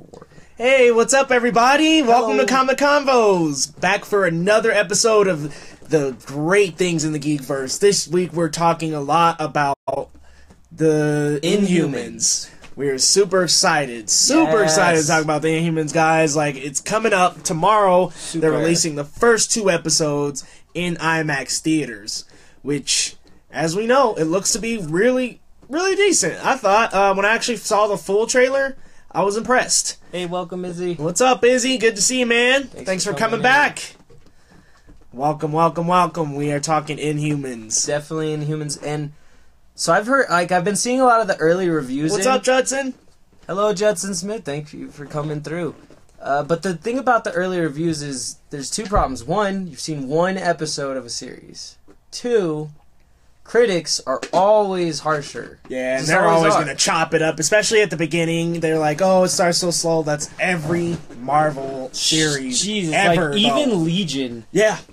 War. Hey, what's up, everybody? Hello. Welcome to Comic Convos. Back for another episode of the great things in the Geekverse. This week we're talking a lot about the Inhumans. We're super excited to talk about the Inhumans, guys. Like, it's coming up tomorrow. Super. They're releasing the first two episodes in IMAX theaters, which, as we know, it looks to be really, really decent. I thought when I actually saw the full trailer, I was impressed. Hey, welcome, Izzy. What's up, Izzy? Good to see you, man. Thanks for coming back. Welcome, welcome, welcome. We are talking Inhumans. Definitely Inhumans. And so I've heard, like, I've been seeing a lot of the early reviews. What's up, Judson? Hello, Judson Smith. Thank you for coming through. But the thing about the early reviews is there's two problems. One, you've seen one episode of a series. Two, critics are always harsher. Yeah, and they're always going to chop it up, especially at the beginning. They're like, oh, it starts so slow. That's every Marvel series ever. Like, even Legion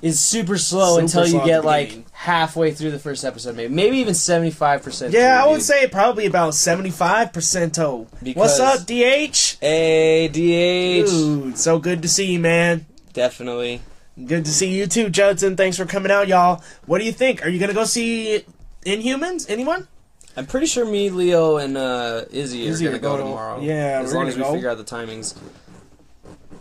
is super slow until you get like halfway through the first episode, maybe even 75%. Yeah, I would say probably about 75%. What's up, DH? Hey, DH. Dude, so good to see you, man. Definitely. Good to see you too, Judson. Thanks for coming out, y'all. What do you think? Are you going to go see Inhumans? Anyone? I'm pretty sure me, Leo, and Izzy are going to go tomorrow. Yeah, as long as we figure out the timings.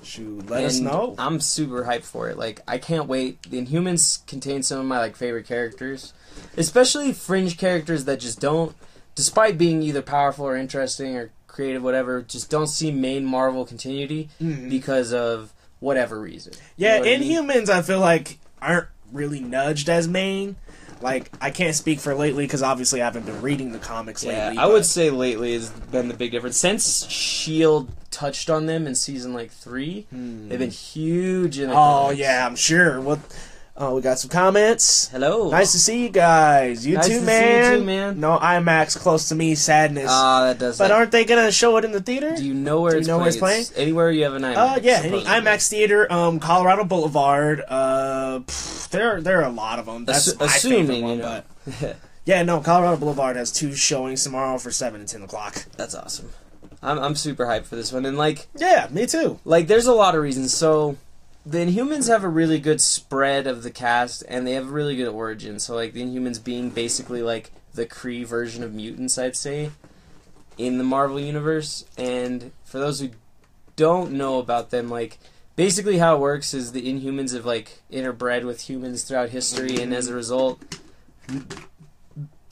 Shoot, let us know. I'm super hyped for it. Like, I can't wait. The Inhumans contain some of my favorite characters, especially fringe characters that just don't, despite being either powerful or interesting or creative, whatever, just don't see main Marvel continuity because of whatever reason. Yeah, Inhumans, I feel like, aren't really nudged as main. Like, I can't speak for lately, because obviously I haven't been reading the comics lately. Yeah, I would say lately has been the big difference. Since S.H.I.E.L.D. touched on them in season, 3, they've been huge in the comics. Oh, yeah, I'm sure. What? Oh, we got some comments. Hello. Nice to see you guys. Nice to see you too, man. No IMAX close to me. Sadness. Ah, that does. But aren't they gonna show it in the theater? Do you know where it's playing? Anywhere you have an IMAX. Yeah, supposedly. Any IMAX theater. Colorado Boulevard. There are a lot of them. That's my favorite one, but yeah, no, Colorado Boulevard has two showings tomorrow for 7 and 10 o'clock. That's awesome. I'm super hyped for this one, and yeah, me too. There's a lot of reasons. So the Inhumans have a really good spread of the cast, and they have a really good origin. So, the Inhumans being basically, the Kree version of mutants, I'd say, in the Marvel Universe. And for those who don't know about them, basically how it works is the Inhumans have, interbred with humans throughout history, and as a result,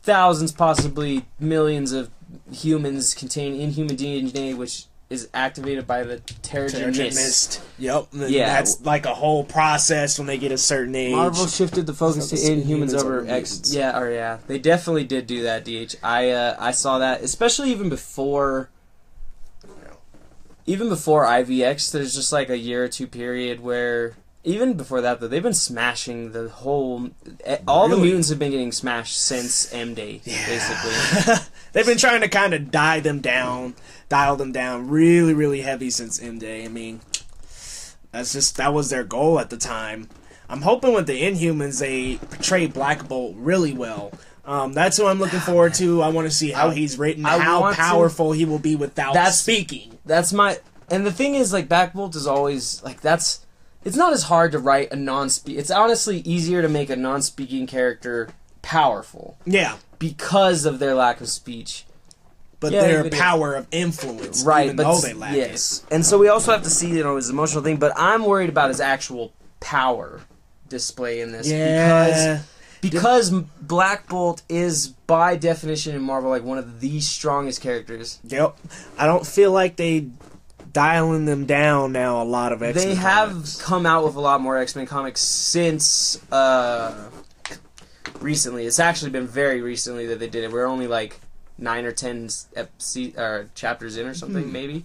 thousands, possibly millions of humans contain inhuman DNA, which is activated by the Terrigen mist. Yep. Yeah. That's a whole process when they get a certain age. Marvel shifted the focus to Inhumans over X. Yeah, they definitely did do that, DH. I saw that, especially even before IVX. There's just a year or two period where, even before that, though, they've been smashing the whole... All the mutants have been getting smashed since M-Day, basically. They've been trying to kind of dial them down really, really heavy since M-Day. I mean, that was their goal at the time. I'm hoping with the Inhumans, they portray Black Bolt really well. That's who I'm looking forward to. I want to see how he's written, how powerful he will be without speaking. That's my... And the thing is, Black Bolt is always... that's... It's not as hard to write a non-speak. It's honestly easier to make a non-speaking character powerful. Yeah, because of their lack of speech, but their power of influence. Right, even though they lack it. And so we also have to see, his emotional thing. But I'm worried about his actual power display in this. Yeah. Because Black Bolt is, by definition in Marvel, one of the strongest characters. Yep. I don't feel like they... dialing them down now. A lot of X-Men comics have come out with a lot more X-Men comics since recently. It's actually been very recently that they did it. We're only 9 or 10 chapters in or something, maybe.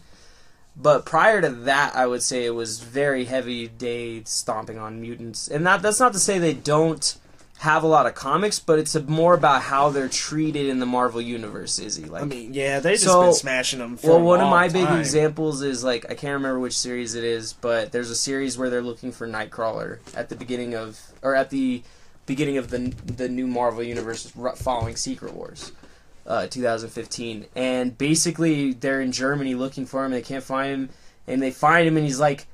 But prior to that, I would say it was very heavy day stomping on mutants. And that's not to say they don't have a lot of comics, but it's more about how they're treated in the Marvel Universe, Izzy. They've just been smashing them for a long time. Well, one of my big examples is, I can't remember which series it is, but there's a series where they're looking for Nightcrawler at the beginning of, the new Marvel Universe following Secret Wars. 2015. And basically, they're in Germany looking for him. They can't find him, and they find him, and he's like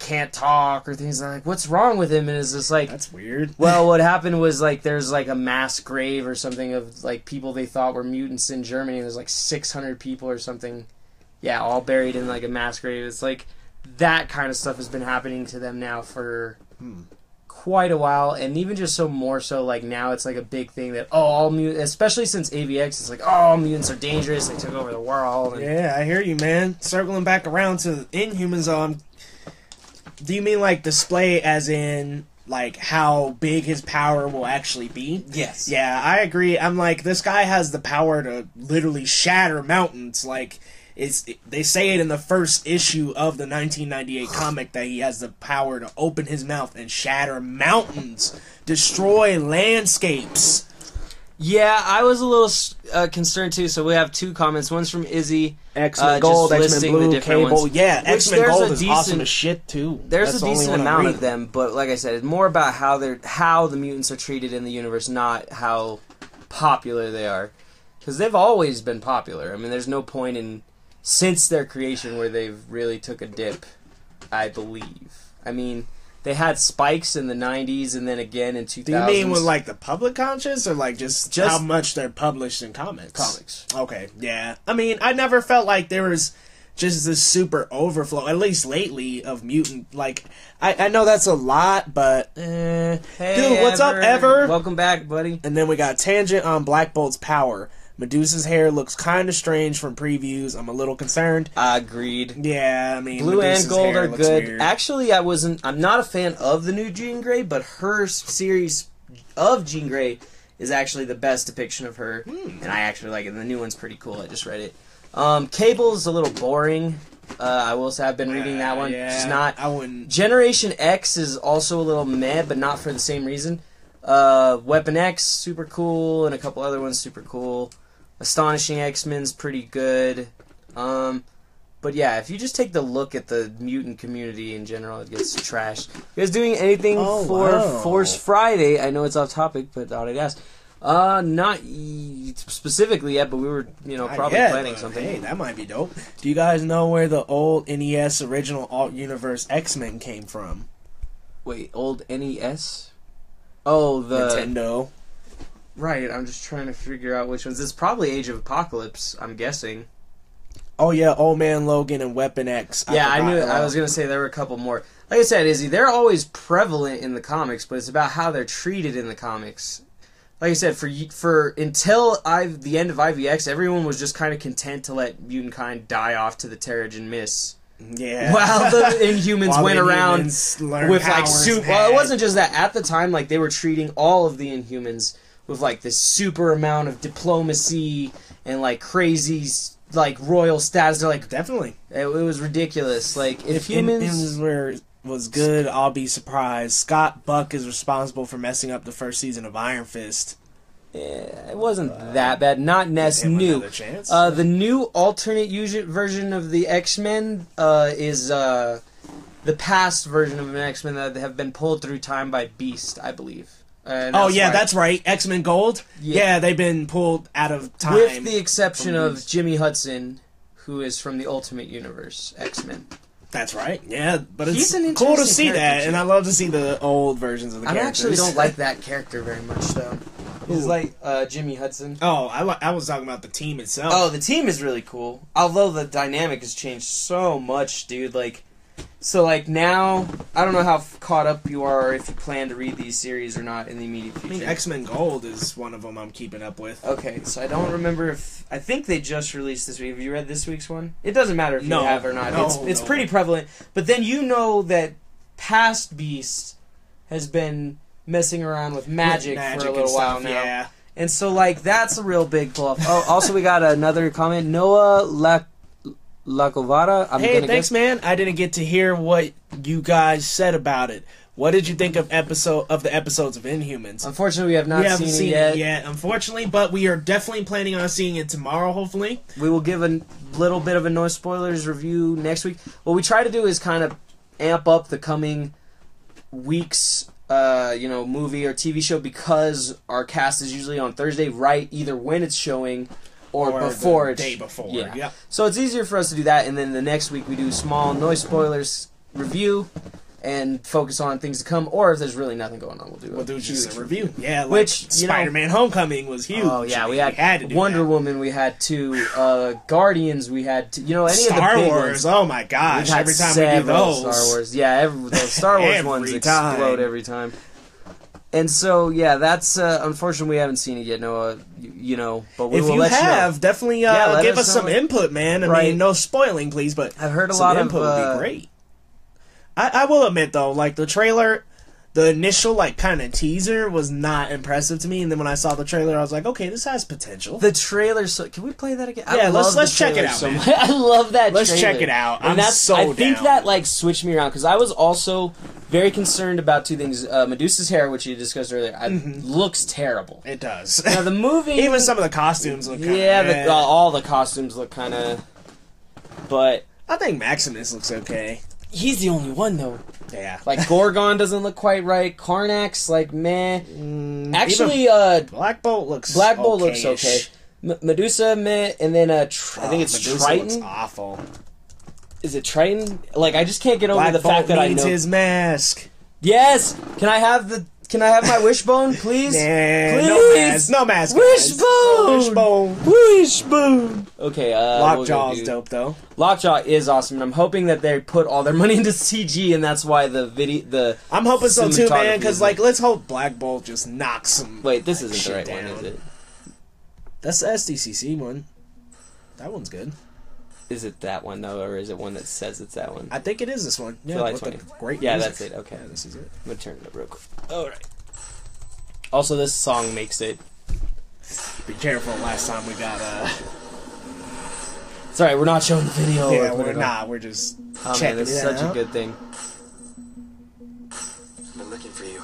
can't talk or things like. What's wrong with him? And it's just like, that's weird. Well, what happened was like there's like a mass grave or something of like people they thought were mutants in Germany. And there's like 600 people or something, yeah, all buried in like a mass grave. It's like that kind of stuff has been happening to them now for quite a while, and even just so more so like now it's like a big thing that all mutants, especially since IVX, it's like all mutants are dangerous. They took over the world. And yeah, I hear you, man. Circling back around to Inhumans, do you mean like display as in like how big his power will actually be? Yes. Yeah, I agree. I'm like, this guy has the power to literally shatter mountains. Like, they say it in the first issue of the 1998 comic that he has the power to open his mouth and shatter mountains, destroy landscapes. Yeah, I was a little concerned too. So we have two comments. One's from Izzy. X-Men Gold, X-Men Blue, Cable. Yeah, X-Men Gold is awesome as shit too. There's a decent amount of them, but like I said, it's more about how the mutants are treated in the universe, not how popular they are. Because they've always been popular. I mean, there's no point in since their creation where they've really took a dip, I believe. I mean, they had spikes in the 90s and then again in 2000s. Do you mean with, like, the public conscience or, like, just how much they're published in comics? Comics. Okay, yeah. I mean, I never felt like there was just this super overflow, at least lately, of mutant. Like, I know that's a lot, but hey, dude, what's up, Ever? Welcome back, buddy. And then we got tangent on Black Bolt's power. Medusa's hair looks kind of strange from previews. I'm a little concerned. Agreed. Yeah, I mean, Blue and Gold are good. Weird. Actually, I'm not a fan of the new Jean Grey, but her series of Jean Grey is actually the best depiction of her, and I actually like it. And the new one's pretty cool. I just read it. Cable's a little boring. I will say I've been reading that one. Yeah, it's not. I wouldn't. Generation X is also a little meh, but not for the same reason. Weapon X, super cool, and a couple other ones, super cool. Astonishing X-Men's pretty good. But yeah, if you just take the look at the mutant community in general, it gets trashed. You guys doing anything for Force Friday? I know it's off topic, but I thought I'd ask. Not specifically yet, but we were, probably planning something. Hey, that might be dope. Do you guys know where the old NES original alt-universe X-Men came from? Wait, old NES? Oh, the Nintendo. Right, I'm just trying to figure out which ones. It's probably Age of Apocalypse, I'm guessing. Oh, yeah, Old Man Logan and Weapon X. Yeah, I knew it. I was going to say there were a couple more. Like I said, Izzy, they're always prevalent in the comics, but it's about how they're treated in the comics. Like I said, for until the end of IVX, everyone was just kind of content to let mutant kind die off to the Terrigen mist. Yeah. While the Inhumans went around with, like, well, it wasn't just that. At the time, like, they were treating all of the Inhumans with, like, this super amount of diplomacy and, like, crazy, like, royal status. They're like, definitely. It was ridiculous. Like, if humans was good, I'll be surprised. Scott Buck is responsible for messing up the first season of Iron Fist. Yeah, it wasn't that bad. Not NES new. The new alternate version of the X-Men is the past version of an X-Men that have been pulled through time by Beast, I believe. Oh, yeah, that's right. X-Men Gold? Yeah, they've been pulled out of time. With the exception of Jimmy Hudson, who is from the Ultimate Universe X-Men. That's right. Yeah, but it's cool to see that, and I love to see the old versions of the characters. I actually don't like that character very much, though. He's like Jimmy Hudson. Oh, I was talking about the team itself. Oh, the team is really cool. Although the dynamic has changed so much, dude. Like, so, like, now, I don't know how caught up you are or if you plan to read these series or not in the immediate future. I mean, X-Men Gold is one of them I'm keeping up with. Okay, so I don't remember if... I think they just released this week. Have you read this week's one? It doesn't matter if you have or not. No, it's pretty prevalent. But then you know that past Beast has been messing around with magic for a little while now. Yeah. And so, like, that's a real big pull-off. Oh, also, we got another comment. Noah Lacovara. Hey, thanks, man. I didn't get to hear what you guys said about it. What did you think of the episodes of Inhumans? Unfortunately, we have not seen it yet. Unfortunately, but we are definitely planning on seeing it tomorrow, hopefully. We will give a little bit of a no-spoilers review next week. What we try to do is kind of amp up the coming weeks you know, movie or TV show, because our cast is usually on Thursday, right, either when it's showing or before it's... day before, yeah. Yeah. So it's easier for us to do that, and then the next week we do small, no spoilers review, and focus on things to come, or if there's really nothing going on, we'll do just a review. Yeah, like Spider-Man Homecoming was huge. Oh, yeah, we had to do Wonder Woman, we had two, Guardians, we had two, you know, any Star of the big Wars, ones. Oh my gosh, every time we do those. Star Wars, yeah, those Star Wars ones explode every time. And so, yeah, that's, unfortunately, we haven't seen it yet, Noah, you know, but we will let you know. If you have, definitely give us some input, man. I mean, no spoiling, please, but I've heard a lot of input would be great. I will admit, though, like, the trailer, the initial, like, kind of teaser was not impressive to me. And then when I saw the trailer, I was like, okay, this has potential. The trailer, so can we play that again? Yeah, let's check it out. So I love that trailer. Let's check it out. And I think that, like, switched me around, because I was also very concerned about two things. Medusa's hair, which you discussed earlier, looks terrible. It does. Now, the movie... Even some of the costumes look kind of... Yeah, all the costumes look kind of... But... I think Maximus looks okay. He's the only one, though. Yeah. Like, Gorgon doesn't look quite right. Karnak's, like, meh. Actually, Black Bolt looks okay. Medusa, meh. And then, I think it's Medusa Triton. Looks awful. Is it Triton? Like, I just can't get over the fact that I know... Black Bolt needs his mask. Yes! Can I have my wishbone, please? Please? No mask. Wishbone! Okay, Lockjaw's dope, though. Lockjaw is awesome, and I'm hoping that they put all their money into CG, and that's why I'm hoping so, too, man, because, like, let's hope Black Bolt just knocks some... Wait, this isn't the right one, is it? That's the SDCC one. That one's good. Is it that one, though, or is it one that says it's that one? I think it is this one. Yeah, that's it. Okay. Yeah, this is it. I'm going to turn it up real quick. All right. Also, this song makes it... Be careful. Last time we got... It's all right. We're not showing the video. Yeah, we're not. We're just checking it out. It's such a good thing. I've been looking for you.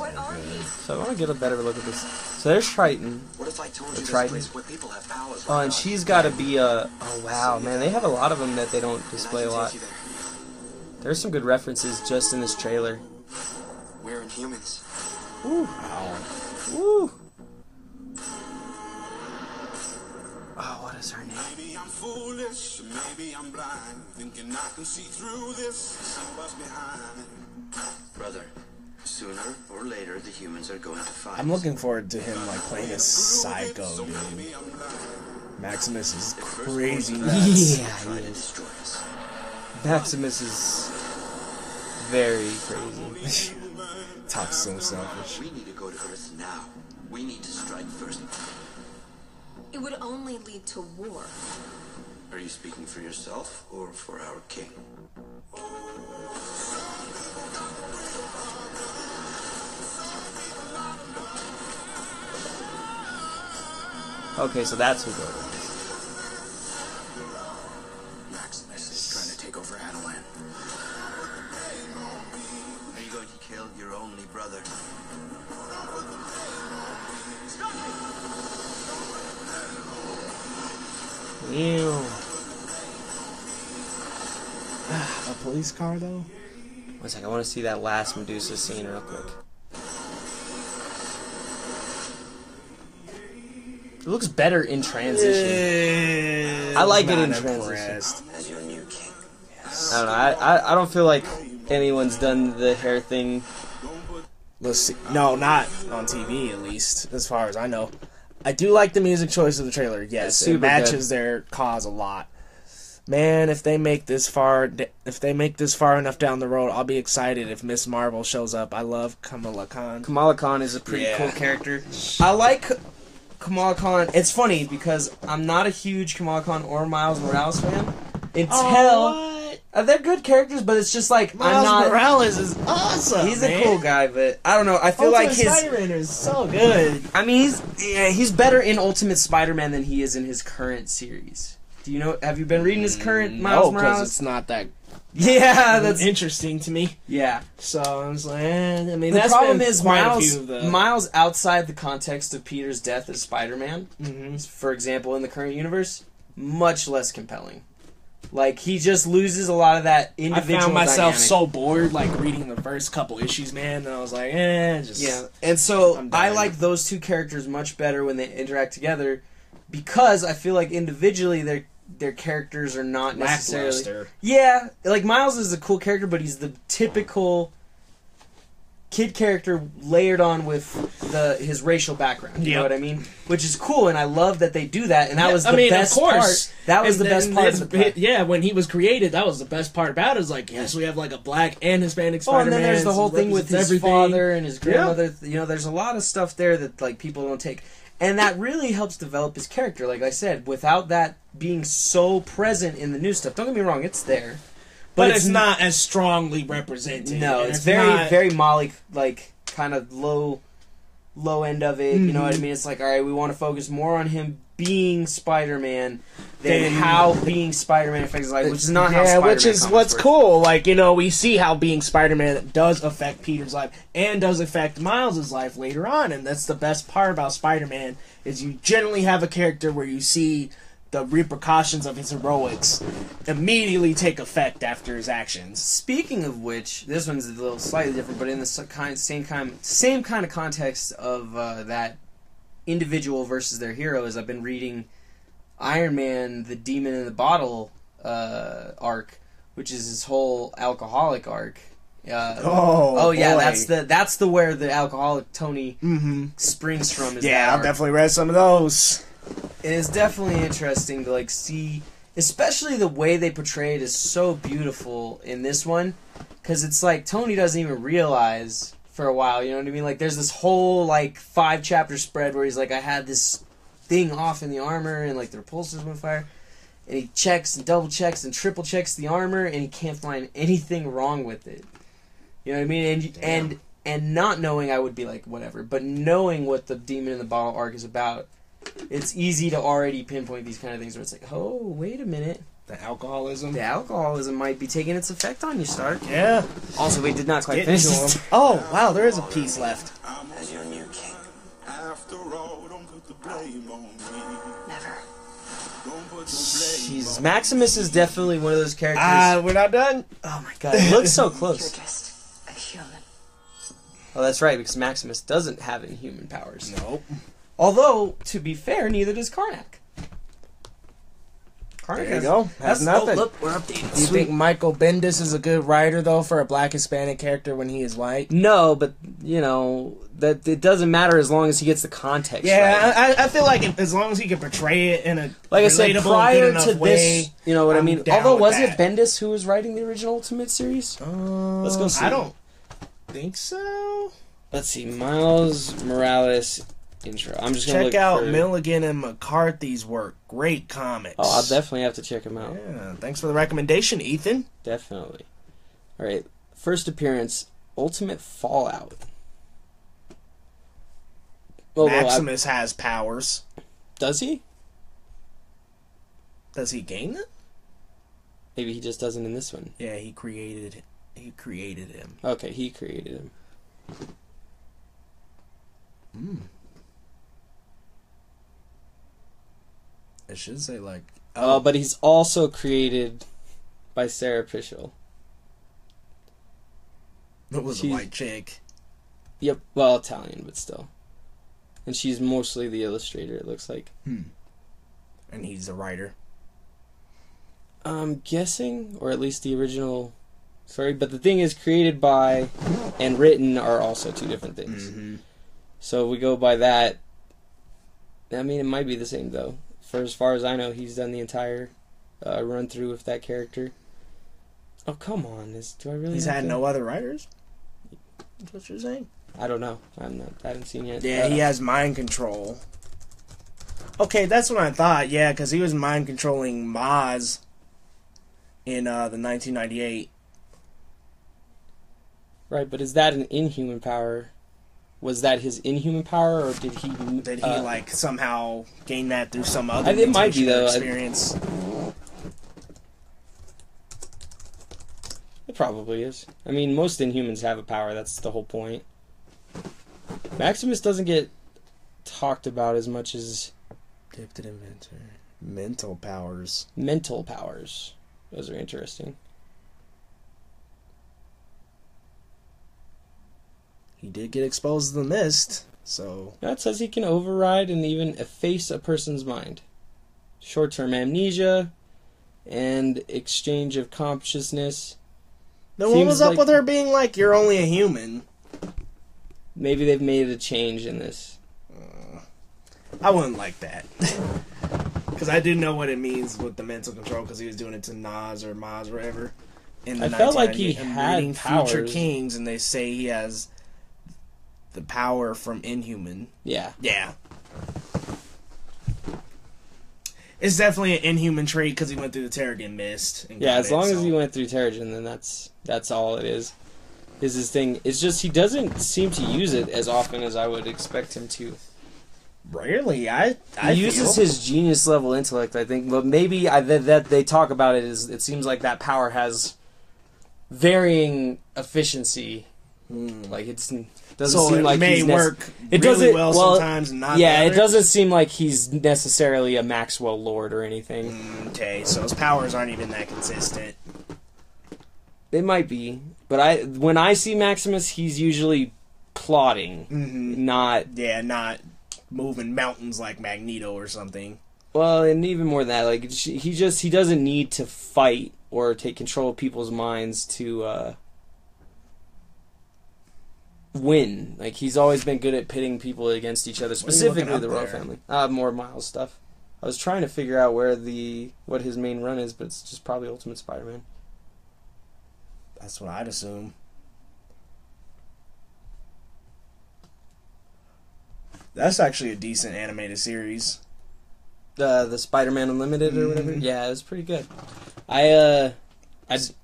What are you? So I want to get a better look at this. So there's Triton. What if I told you this place where people have powers? Oh, and she's got to be a... Oh, wow, man. They have a lot of them that they don't display a lot. There's some good references just in this trailer. We're Inhumans. Ooh. Ow. Ooh. Oh, what is her name? Maybe I'm foolish. Maybe I'm blind. Thinking I can see through this. Somebody's behind. Brother. Sooner or later, the humans are going to fight. I'm looking forward to him, like, playing a psycho, dude. Maximus is crazy. Yeah, Maximus is very crazy. Talks so selfish. We need to go to Earth now. We need to strike first. It would only lead to war. Are you speaking for yourself or for our king? Okay, so that's who Gorgon is. Maximus is trying to take over Anolan. Are you going to kill your only brother? Ew. A police car, though? One second, I want to see that last Medusa scene real quick. It looks better in transition. Yeah, I like it in transition. As your new king. Yes. I don't know. I don't feel like anyone's done the hair thing. Let's see. No, not on TV at least, as far as I know. I do like the music choice of the trailer. Yes, it matches their cause a lot. Man, if they make this far enough down the road, I'll be excited if Miss Marvel shows up. I love Kamala Khan. Kamala Khan is a pretty cool character. I like Kamala Khan. It's funny because I'm not a huge Kamala Khan or Miles Morales fan. They're good characters, but it's just like Miles Morales is awesome. He's a cool guy, but I don't know. I feel like his Spider-Man is so good. I mean, he's better in Ultimate Spider-Man than he is in his current series. Do you know? Have you been reading his current Miles Morales? No, because it's not that. Yeah, that's interesting to me. Yeah, so I was like, I mean, the problem is Miles outside the context of Peter's death as Spider-Man, for example, in the current universe, much less compelling. Like, he just loses a lot of that individual I found myself dynamic. So bored, like, reading the first couple issues, man, and I was like, just... Yeah, and so I like those two characters much better when they interact together, because I feel like individually their characters are not necessarily... Lackluster. Yeah, like, Miles is a cool character, but he's the typical kid character layered on with his racial background. You know what I mean? Which is cool, and I love that they do that, and that was the best part. That was the best part of the play. Yeah, when he was created, that was the best part about it. It's like, yes, we have like a black and Hispanic Spider-Man. Oh, and then there's the whole thing with his father and his grandmother. You know, there's a lot of stuff there that like people don't take, and that really helps develop his character, like I said, without that being so present in the new stuff. Don't get me wrong, it's there. But it's not as strongly represented. No, it's very Molly, like, kind of low end of it. Mm-hmm. You know what I mean? It's like, all right, we want to focus more on him being Spider-Man than how being Spider-Man affects his life, which is not how Spider-Man which is what's work. Cool. Like, you know, we see how being Spider-Man does affect Peter's life and does affect Miles' life later on, and that's the best part about Spider-Man is you generally have a character where you see the repercussions of his heroics immediately take effect after his actions. Speaking of which, this one's a little slightly different, but in the same kind of context of that individual versus their hero, is I've been reading Iron Man, the Demon in the Bottle arc, which is his whole alcoholic arc. Boy. that's the where the alcoholic Tony springs from. Yeah, I've definitely read some of those. It is definitely interesting to like see, especially the way they portray it is so beautiful in this one, because it's like Tony doesn't even realize for a while, you know what I mean? Like there's this whole like 5-chapter spread where he's like, I had this thing off in the armor and like the repulsors went fire, and he checks and double checks and triple checks the armor and he can't find anything wrong with it. You know what I mean? And not knowing, I would be like whatever, but knowing what the Demon in the Bottle arc is about, it's easy to already pinpoint these kind of things where it's like, oh, wait a minute. The alcoholism might be taking its effect on you, Stark. Yeah. Also, we did not quite finish him. Oh, wow, there is a piece left. As your new king. After all, don't put the blame on me. Never. Don't put the blame. Jeez, Maximus is definitely one of those characters. We're not done. Oh, my God. It looks so close. You're just a human. Oh, that's right, because Maximus doesn't have inhuman powers. Nope. Although, to be fair, neither does Karnak. There you go. Has nothing. Look, we're updated. Do you think Michael Bendis is a good writer, though, for a black Hispanic character when he is white? No, but, you know, that it doesn't matter as long as he gets the context right. I feel like as long as he can portray it in a like I said, prior to this, you know what I mean? Although, wasn't it Bendis who was writing the original Ultimate series? Let's go see. I don't think so. Let's see. Miles Morales... intro. I'm just gonna check out Milligan and McCarthy's work. Great comics. Oh, I'll definitely have to check them out. Yeah, thanks for the recommendation, Ethan. Definitely. All right, first appearance, Ultimate Fallout. Well, Maximus has powers. Does he? Does he gain them? Maybe he just doesn't in this one. Yeah, he created him. Okay, he created him. Hmm. I should say, like... Oh, but he's also created by Sarah Pichel. That was a white chick. Yep, well, Italian, but still. And she's mostly the illustrator, it looks like. Hmm. And he's the writer. I'm guessing, or at least the original... Sorry, but the thing is, created by and written are also two different things. Mm-hmm. So if we go by that... I mean, it might be the same, though. For as far as I know, he's done the entire run-through with that character. Oh, come on. Do I really... He's had no other writers? That's what you're saying? I don't know. I haven't seen yet. Yeah, he has mind control. Okay, that's what I thought. Yeah, because he was mind-controlling Maz in the 1998. Right, but is that an inhuman power... Was that his inhuman power, or did he... Did he, like, somehow gain that through some other experience? It might be, though. It probably is. I mean, most Inhumans have a power. That's the whole point. Maximus doesn't get talked about as much as... Gifted inventor. Mental powers. Those are interesting. He did get exposed to the mist, so... That says he can override and even efface a person's mind. Short-term amnesia and exchange of consciousness. Then what was up with her being like, you're only a human? Maybe they've made a change in this. I wouldn't like that. Because I do know what it means with the mental control, because he was doing it to Nas or Maz or whatever. In the I felt like he had powers. Future Kings, and they say he has... the power from Inhuman. Yeah. Yeah. It's definitely an Inhuman trait because he went through the Terrigen mist. And yeah, as long as he went through Terrigen, then that's all it is. Is his thing. It's just he doesn't seem to use it as often as I would expect him to. Rarely. He uses his genius level intellect, I think. But maybe that they talk about it is it seems like that power has varying efficiency. Like it's... Doesn't seem like may work it really well sometimes, not yeah, it doesn't seem like he's necessarily a Maxwell Lord or anything. Okay, so his powers aren't even that consistent. They might be, but when I see Maximus, he's usually plotting, not moving mountains like Magneto or something. Well, and even more than that, like he doesn't need to fight or take control of people's minds to. Win. Like, he's always been good at pitting people against each other, specifically the royal family. More Miles stuff. I was trying to figure out what his main run is, but it's just probably Ultimate Spider-Man. That's what I'd assume. That's actually a decent animated series. The Spider-Man Unlimited or whatever? Yeah, it was pretty good. I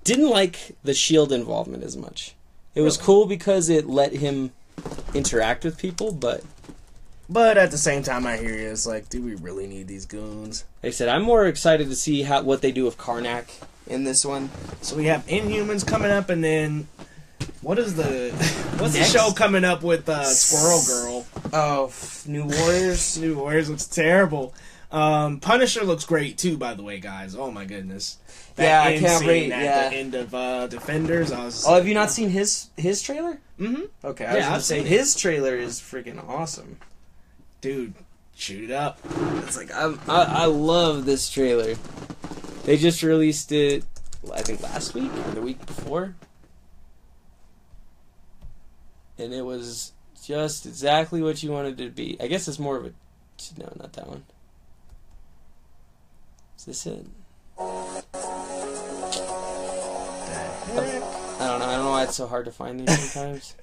didn't like the S.H.I.E.L.D. involvement as much. It was cool because it let him interact with people, but at the same time, I hear you. It's like, do we really need these goons? Like I said, I'm more excited to see what they do with Karnak in this one. So we have Inhumans coming up, and then what's next? The show coming up with Squirrel Girl? Oh, New Warriors. New Warriors looks terrible. Punisher looks great too, by the way, guys. Oh my goodness! That I can't wait. The end of Defenders. Have you not seen his trailer? Mm-hmm. Okay, I was gonna say his trailer is freaking awesome, dude. Shoot it up. It's like I love this trailer. They just released it, I think last week or the week before, and it was just exactly what you wanted it to be. I guess it's more of a no, not that one. Is this it? I don't know. I don't know why it's so hard to find these sometimes.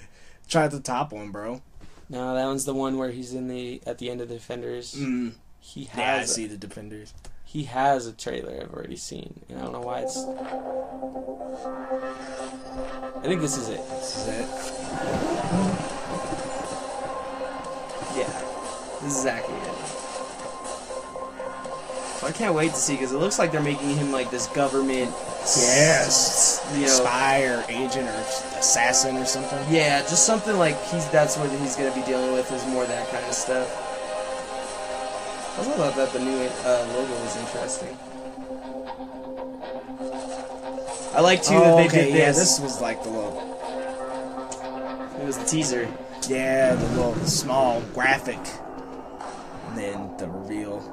Try the top one, bro. No, that one's the one where he's at the end of the Defenders. Mm. He has. Yeah, I see the Defenders. He has a trailer I've already seen, and I don't know why it's. I think this is it. This is it. Yeah, this is exactly it. I can't wait to see, because it looks like they're making him like this government spy or agent or assassin or something. Yeah, just something like that's what he's going to be dealing with, is more that kind of stuff. I thought that the new logo was interesting. I like too that they did this. Yeah, this was like the logo. It was the teaser. Yeah, the little small graphic. And then the reveal.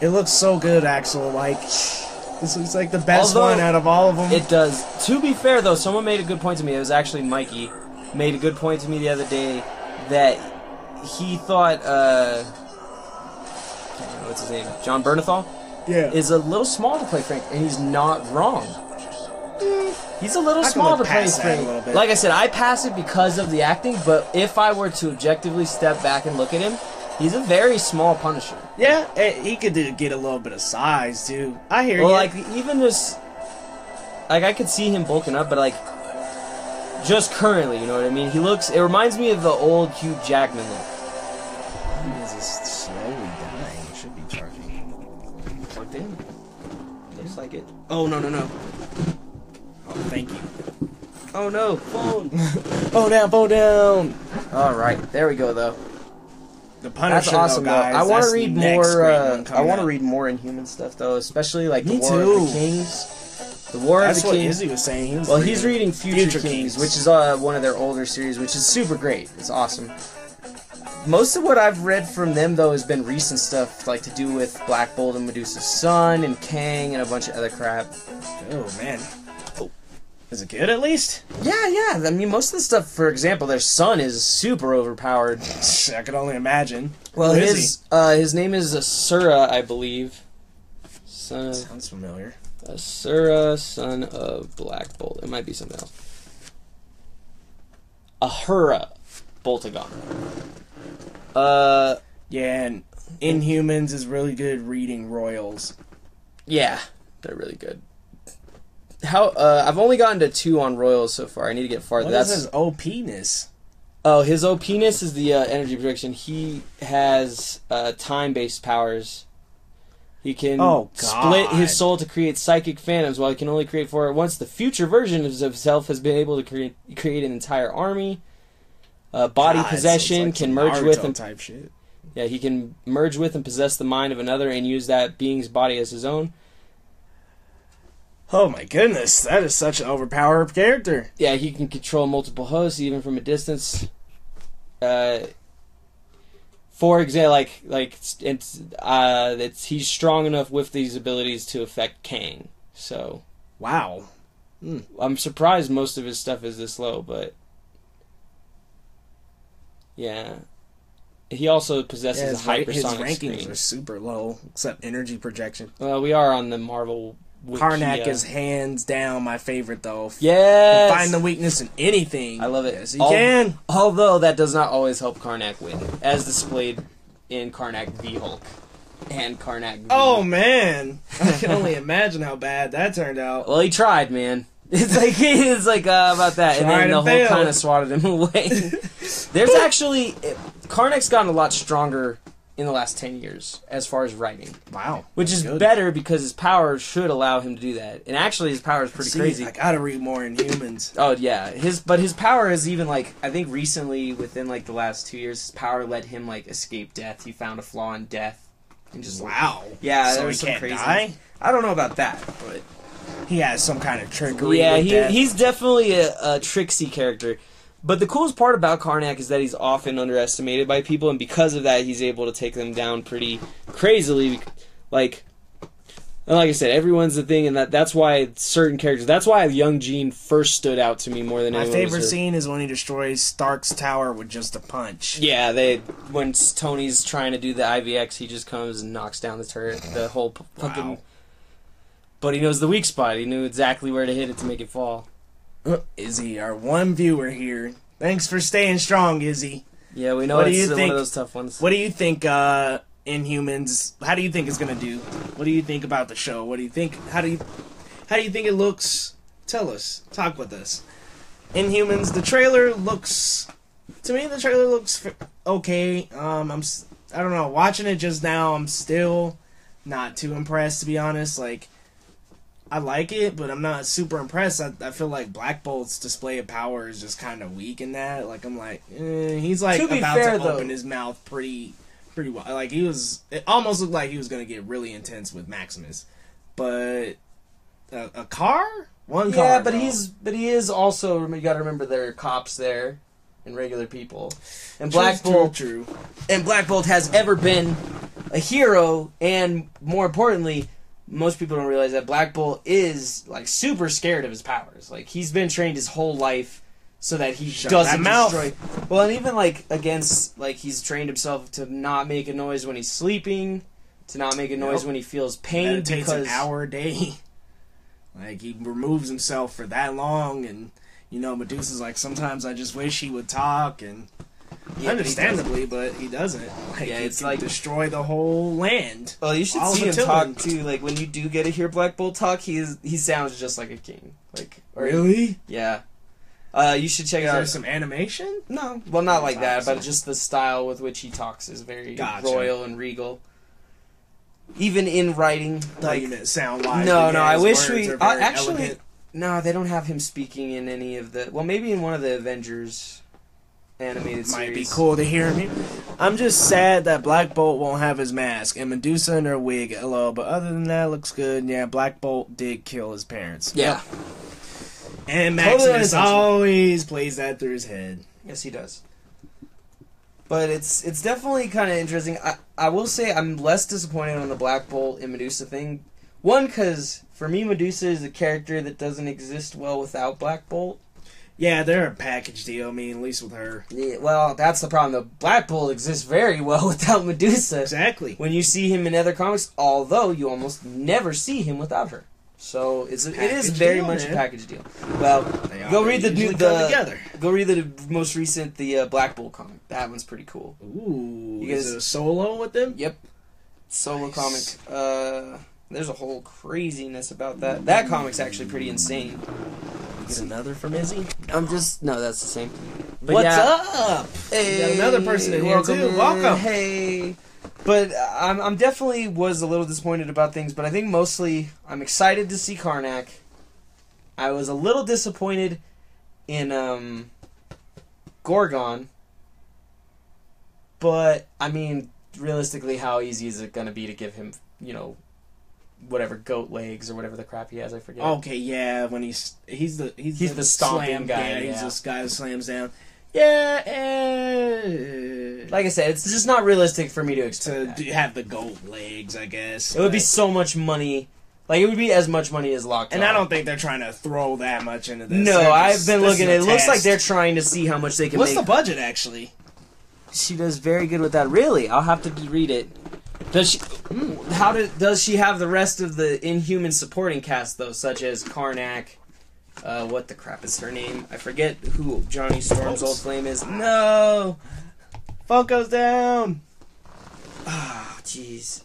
It looks so good, Axel. Like, this looks like the best one out of all of them. It does. To be fair, though, someone made a good point to me. It was actually Mikey. Made a good point to me the other day that he thought, what's his name? John Bernthal? Yeah. Is a little small to play Frank, and he's not wrong. He's a little small to play Frank. Like I said, I pass it because of the acting, but if I were to objectively step back and look at him, he's a very small Punisher. Yeah, he could get a little bit of size, too. I hear you. Well, like, even just... Like, I could see him bulking up, but, like, just currently, you know what I mean? He looks... It reminds me of the old Hugh Jackman look. He is just slowly dying. He should be charging. Plugged in. Looks like it. Oh, no. Oh, thank you. Oh, no. Phone. Phone down. All right. There we go, though. The Punisher, that's awesome, guys. I want to read more. I want to read more Inhuman stuff, though, especially like the War of the Kings. The War of the Kings. That's what Izzy was saying. Well, he's reading Future Kings, which is one of their older series, which is super great. It's awesome. Most of what I've read from them, though, has been recent stuff, like to do with Black Bolt and Medusa's son and Kang and a bunch of other crap. Oh man. Is it good, at least? Yeah, yeah. I mean, most of the stuff, for example, their son is super overpowered. I could only imagine. Well, his name is Asura, I believe. Son of... Sounds familiar. Asura, son of Black Bolt. It might be something else. Ahura Boltagon. Yeah, and Inhumans is really good reading Royals. Yeah, they're really good. How I've only gotten to 2 on Royals so far. I need to get farther. That's his OP-ness. Oh, his OP-ness is the energy projection. He has time-based powers. He can split his soul to create psychic phantoms, while he can only create 4 at once. The future version of himself has been able to create an entire army. Body possession, like can merge with and type shit. Yeah, he can merge with and possess the mind of another and use that being's body as his own. Oh my goodness, that is such an overpowered character. Yeah, he can control multiple hosts, even from a distance. For example, he's strong enough with these abilities to affect Kang. So, wow. I'm surprised most of his stuff is this low, but yeah. He also possesses a hypersonic screen. His rankings are super low, except energy projection. Well, we are on the Marvel... Karnak is hands down my favorite, though. Yeah, find the weakness in anything. I love it. Yes, you can. Although that does not always help Karnak win, as displayed in Karnak v Hulk and Karnak v. Oh man, I can only imagine how bad that turned out. Well, he tried, man. It's like about that, and then the Hulk kind of swatted him away. There's actually Karnak's gotten a lot stronger in the last 10 years, as far as writing. Wow. Which is better, because his power should allow him to do that. And actually, his power is pretty crazy. I gotta read more Inhumans. Oh, yeah. But his power is even, like, I think recently, within, like, the last 2 years, his power let him, like, escape death. He found a flaw in death. And just, wow. Yeah, so there was some crazy... Die? I don't know about that, but... He has some kind of trickery with death. He's definitely a tricksy character. But the coolest part about Karnak is that he's often underestimated by people, and because of that, he's able to take them down pretty crazily. Like I said, everyone's the thing, and that's why certain characters... That's why Young Jean first stood out to me more than anyone. My favorite scene is when he destroys Stark's tower with just a punch. Yeah, when Tony's trying to do the IVX, he just comes and knocks down the turret, the whole fucking... Wow. But he knows the weak spot. He knew exactly where to hit it to make it fall. Izzy, our one viewer here. Thanks for staying strong, Izzy. Yeah, we know one of those tough ones. What do you think Inhumans, how do you think it's going to do? What do you think about the show? What do you think? How do you think it looks? Tell us. Talk with us. Inhumans, the trailer looks, to me the trailer looks okay. I don't know, watching it just now, I'm still not too impressed, to be honest. Like, I like it, but I'm not super impressed. I feel like Black Bolt's display of power is just kind of weak in that. Like, I'm like, he's like about to open his mouth pretty wide. Like, it almost looked like he was going to get really intense with Maximus. But a car? One car. Yeah, but he is also, you got to remember there are cops there and regular people. And Black Bolt has ever been a hero, and more importantly, most people don't realize that Black Bolt is, like, super scared of his powers. Like, he's been trained his whole life so that he doesn't destroy... Well, and even, like, against... Like, he's trained himself to not make a noise when he's sleeping, to not make a noise when he feels pain, because... Meditates an hour a day. Like, he removes himself for that long, and, you know, Medusa's like, sometimes I just wish he would talk, and... Yeah, understandably, but he doesn't. Like, yeah, it's like destroy the whole land. Well, you should see him talk too. Like, when you do get to hear Black Bolt talk, he sounds just like a king. Like, really? Yeah. You should check out. Is there some animation? No, well, not like that, but just the style with which he talks is very royal and regal. Even in writing, like, sound wise. No, I wish we actually. No, they don't have him speaking in any of the. Well, maybe in one of the Avengers. animated series. Might be cool to hear him. I'm just sad that Black Bolt won't have his mask and Medusa in her wig. Hello, but other than that, looks good. Yeah, Black Bolt did kill his parents. Yeah. Yep. And Maximus always plays that through his head. Yes, he does. But it's definitely kind of interesting. I will say I'm less disappointed on the Black Bolt and Medusa thing. One, because for me, Medusa is a character that doesn't exist well without Black Bolt. Yeah, they're a package deal, I mean, at least with her. Yeah, well, that's the problem. The Black Bolt exists very well without Medusa. Exactly. When you see him in other comics, although you almost never see him without her. So it is very much a package deal. Well, go read the most recent Black Bolt comic. That one's pretty cool. Ooh, you guys, is it a solo with them? Yep, solo comic. There's a whole craziness about that. That comic's actually pretty insane. Get another from Izzy? No, that's the same. But What's up? Hey, we got another person in here too. Welcome. Hey. But I'm definitely was a little disappointed about things, but I think mostly I'm excited to see Karnak. I was a little disappointed in Gorgon, but I mean, realistically, how easy is it going to be to give him, you know, whatever goat legs or whatever the crap he has? I forget. Okay, yeah, when he's the stomping guy. Yeah, he's this guy who slams down. Yeah, like I said, it's just not realistic for me to expect to have the gold legs, I guess. It would be so much money. Like, it would be as much money as Lockjaw. And I don't think they're trying to throw that much into this. No, I've been looking. It looks like they're trying to see how much they can make. What's the budget, actually? She does very good with that. Really? I'll have to read it. Does she? Does she have the rest of the Inhuman supporting cast, though, such as Karnak... what the crap is her name? I forget who Johnny Storm's old flame is. No! Phone goes down! Ah, jeez.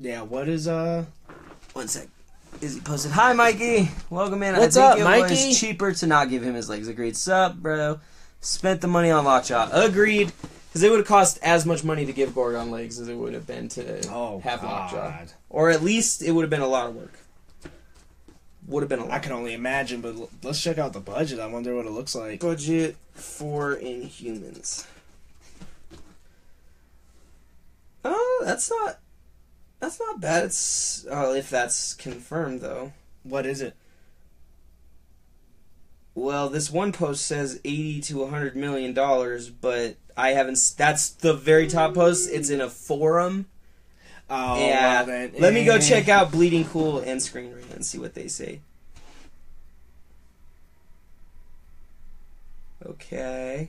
Yeah, what is, One sec. Izzy posted, "Hi, Mikey! Welcome in. What's up, Mikey? I think it was cheaper to not give him his legs." Agreed. Sup, bro? Spent the money on Lockjaw. Agreed. Because it would have cost as much money to give Gorgon legs as it would have been to have Lockjaw. Or at least it would have been a lot of work. Would have been a lot. I can only imagine, but let's check out the budget. I wonder what it looks like. Budget for Inhumans. Oh, that's not bad. It's if that's confirmed, though. What is it? Well, this one post says $80 to $100 million, but I haven't. That's the very top post. It's in a forum. Oh, yeah. Well, let me go check out Bleeding Cool and Screen Rant and see what they say. Okay.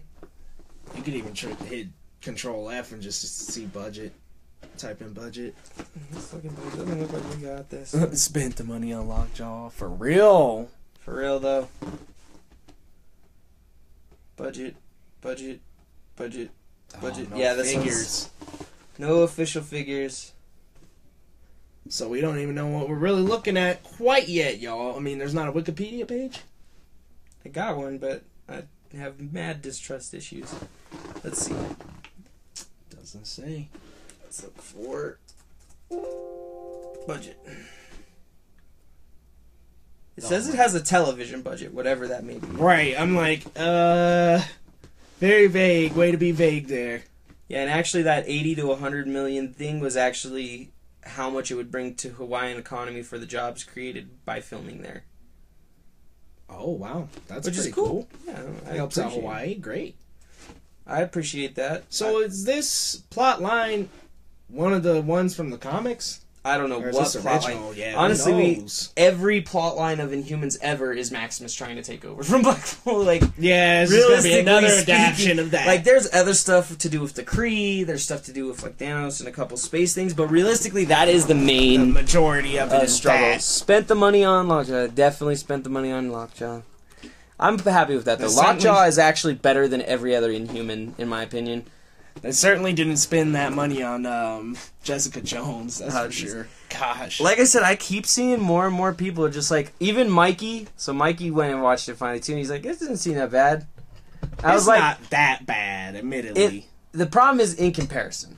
You could even hit Control F and just see budget. Type in budget. This fucking budget doesn't look like we got this. Spent the money on Lockjaw for real. For real, though. Budget. Oh, no yeah, that's figures. No official figures. So we don't even know what we're really looking at quite yet, y'all. I mean, there's not a Wikipedia page. I got one, but I have mad distrust issues. Let's see. Doesn't say. Let's look for budget. It says it has a television budget, whatever that may be. Right, I'm like, very vague. Way to be vague there. Yeah, and actually that 80 to 100 million thing was actually how much it would bring to Hawaiian economy for the jobs created by filming there. Oh, wow. That's pretty cool. Yeah, it helps out Hawaii. Great. I appreciate that. So is this plot line one of the ones from the comics? I don't know what plotline. Yeah, honestly, every plotline of Inhumans ever is Maximus trying to take over from Black Bolt. Like, yeah, it's going to be another adaptation of that. Like, there's other stuff to do with the Kree. There's stuff to do with like Thanos and a couple space things. But realistically, that is the main majority of the struggle. Spent the money on Lockjaw. Definitely spent the money on Lockjaw. I'm happy with that though. Lockjaw is actually better than every other Inhuman, in my opinion. They certainly didn't spend that money on Jessica Jones, that's for sure. Gosh. Like I said, I keep seeing more and more people are just like, even Mikey. So Mikey went and watched it finally too, and he's like, it doesn't seem that bad. It's not that bad, admittedly. The problem is in comparison.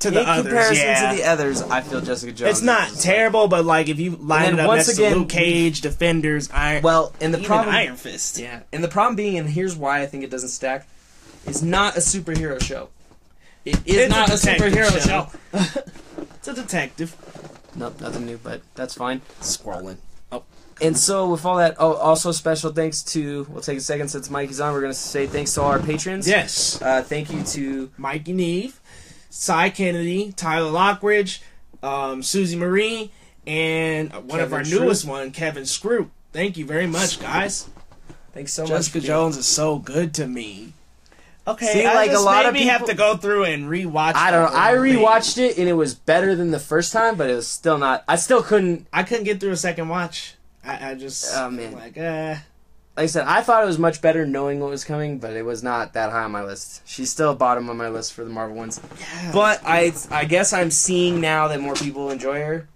to the others. In comparison to the others, I feel Jessica Jones. It's not terrible, but like if you line it up once again, to Luke Cage, Defenders, Iron. Well, and the problem, Iron Fist. Yeah, and the problem being, and here's why I think it doesn't stack, is not a superhero show. It's not a superhero show. It's a detective. Nope, nothing new, but that's fine. Squirreling. Oh. And so with all that, also special thanks to, we'll take a second since Mikey's on, we're going to say thanks to all our patrons. Yes. Thank you to Mikey Neve, Cy Kennedy, Tyler Lockridge, Susie Marie, and one of our newest one, Kevin Scroop. Thank you very much, guys. Thanks so much. Jessica Jones is so good to me. Okay, see, like a lot of people have to go through and rewatch. I don't know. I rewatched it and it was better than the first time, but it was still not. I still couldn't. I couldn't get through a second watch. I just. Oh man. Like I said, I thought it was much better knowing what was coming, but it was not that high on my list. She's still bottom on my list for the Marvel ones. Yeah, but I guess I'm seeing now that more people enjoy her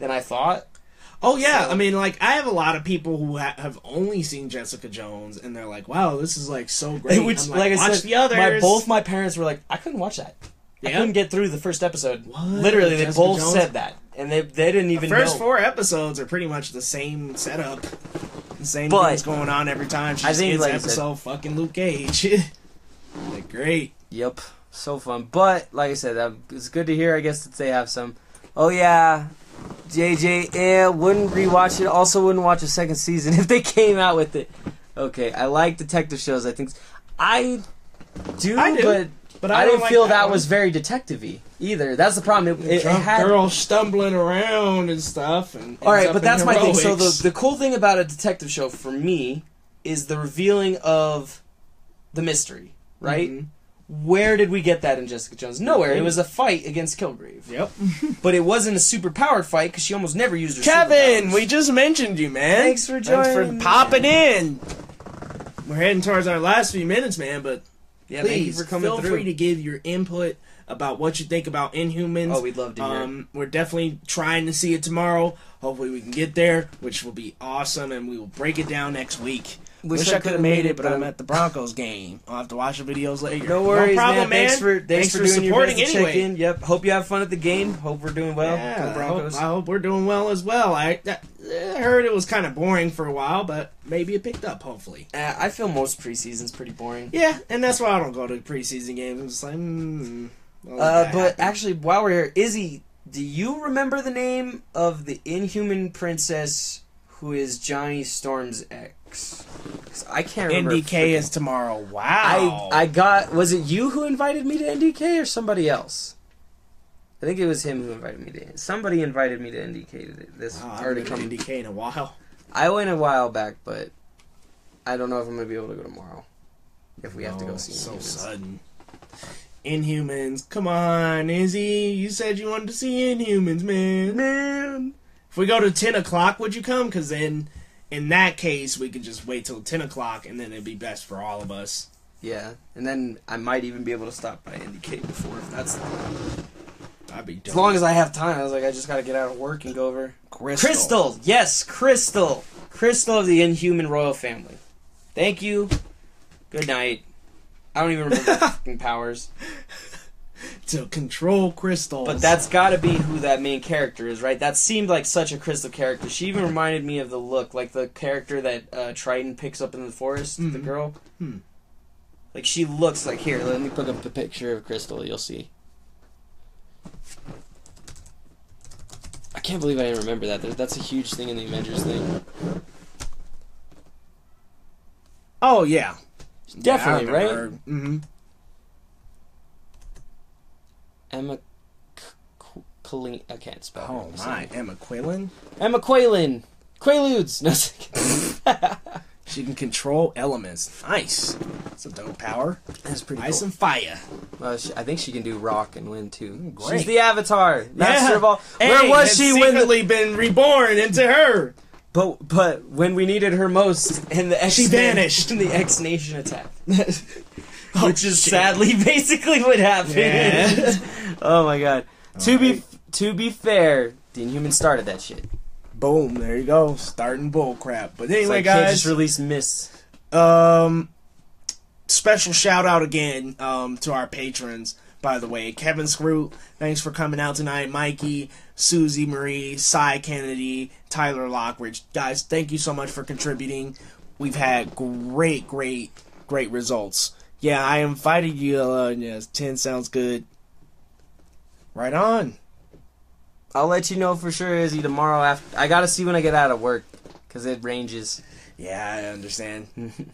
than I thought. Oh yeah, so, I mean, like I have a lot of people who have only seen Jessica Jones, and they're like, "Wow, this is like so great." Which, I'm like I said, the others. Both my parents were like, "I couldn't watch that. Yeah. I couldn't get through the first episode." What? Literally, they both said that, and they didn't even. The first four episodes are pretty much the same setup, the same things going on every time. She sees like episode fucking Luke Cage. Like great. Yep, so fun. But like I said, it's good to hear. I guess that they have some. Oh yeah. JJ, wouldn't rewatch it. Also, wouldn't watch a second season if they came out with it. Okay, I like detective shows. I think I do, but I didn't like feel that was very detective-y either. That's the problem. It had girls stumbling around and stuff. And all right, but that's my thing. So the cool thing about a detective show for me is the revealing of the mystery. Right. Mm-hmm. Where did we get that in Jessica Jones? Nowhere. It was a fight against Kilgrave. Yep. But it wasn't a superpowered fight because she almost never used her superpowers. We just mentioned you, man. Thanks for joining. Thanks for popping in. We're heading towards our last few minutes, man, but yeah, thank you for coming through. Feel free to give your input about what you think about Inhumans. Oh, we'd love to hear it. We're definitely trying to see it tomorrow. Hopefully we can get there, which will be awesome, and we will break it down next week. Wish I could have made it, but I'm at the Broncos game. I'll have to watch the videos later. No worries, man. Thanks for supporting anyway. Yep. Hope you have fun at the game. Hope we're doing well. Yeah, I hope we're doing well as well. I heard it was kind of boring for a while, but maybe it picked up, hopefully. I feel most preseason's pretty boring. Yeah, and that's why I don't go to preseason games. I'm just like, but actually, while we're here, Izzy, do you remember the name of the Inhuman princess who is Johnny Storm's ex? I can't remember. NDK is tomorrow. Wow. I got... Was it you who invited me to NDK or somebody else? I think it was him who invited me to... Somebody invited me to NDK. This already come NDK in a while. I went a while back, but I don't know if I'm going to be able to go tomorrow. If we have to go see Inhumans. So sudden. Inhumans. Come on, Izzy. You said you wanted to see Inhumans, man. Man. If we go to 10 o'clock, would you come? Because then... In that case, we could just wait till 10 o'clock, and then it'd be best for all of us. Yeah, and then I might even be able to stop by NDK before, if that's the plan. I'd be done. As long as I have time. I was like, I just got to get out of work and go over. Crystal! Yes, Crystal! Crystal of the Inhuman Royal Family. Thank you. Good night. I don't even remember the fucking powers. To control crystals. But that's gotta be who that main character is, right? That seemed like such a Crystal character. She even reminded me of the look, like the character that Triton picks up in the forest, the girl. Mm. Like, she looks like... Here, let me put up the picture of Crystal, you'll see. I can't believe I didn't remember that. That's a huge thing in the Avengers thing. Oh, yeah. Definitely, right? Mm-hmm. Emma Quillen. I can't spell her. Oh my, Emma Quillen? Emma Quillen! Quaaludes! No, she can control elements. Nice. That's a dope power. That's pretty cool. Ice and fire. Well, I think she can do rock and wind too. Great. She's the Avatar. Master of all. Where was she when the... been reborn into her? But when we needed her most, and the X-Men, she vanished in the X Nation attack. Which is sadly basically what happened. Yeah. Oh my god. To be fair, the Inhumans started that shit. Boom, there you go. Starting bullcrap. But anyway, guys, can't just release Miss. Special shout out again to our patrons by the way. Kevin Scroot, thanks for coming out tonight. Mikey, Susie Marie, Cy Kennedy, Tyler Lockridge. Guys, thank you so much for contributing. We've had great results. Yeah, I invited you. Yes, 10 sounds good. Right on. I'll let you know for sure, Izzy, tomorrow after. I gotta see when I get out of work, because it ranges. Yeah, I understand.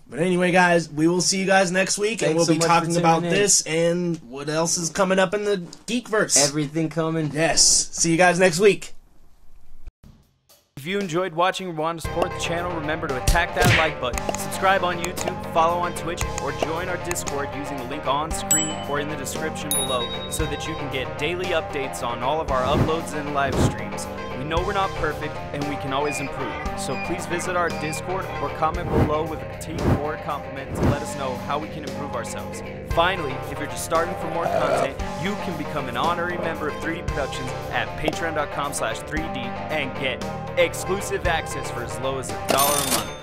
But anyway, guys, we will see you guys next week, and we'll be talking about this and what else is coming up in the Geekverse. Everything coming. Yes. See you guys next week. If you enjoyed watching Rwanda Support the channel, remember to attack that like button, subscribe on YouTube, follow on Twitch, or join our Discord using the link on screen or in the description below so that you can get daily updates on all of our uploads and live streams. We know we're not perfect and we can always improve, so please visit our Discord or comment below with a critique or a compliment to let us know how we can improve ourselves. Finally, if you're just starting for more content, you can become an honorary member of 3D Productions at patreon.com/3D and get exclusive access for as low as $1 a month.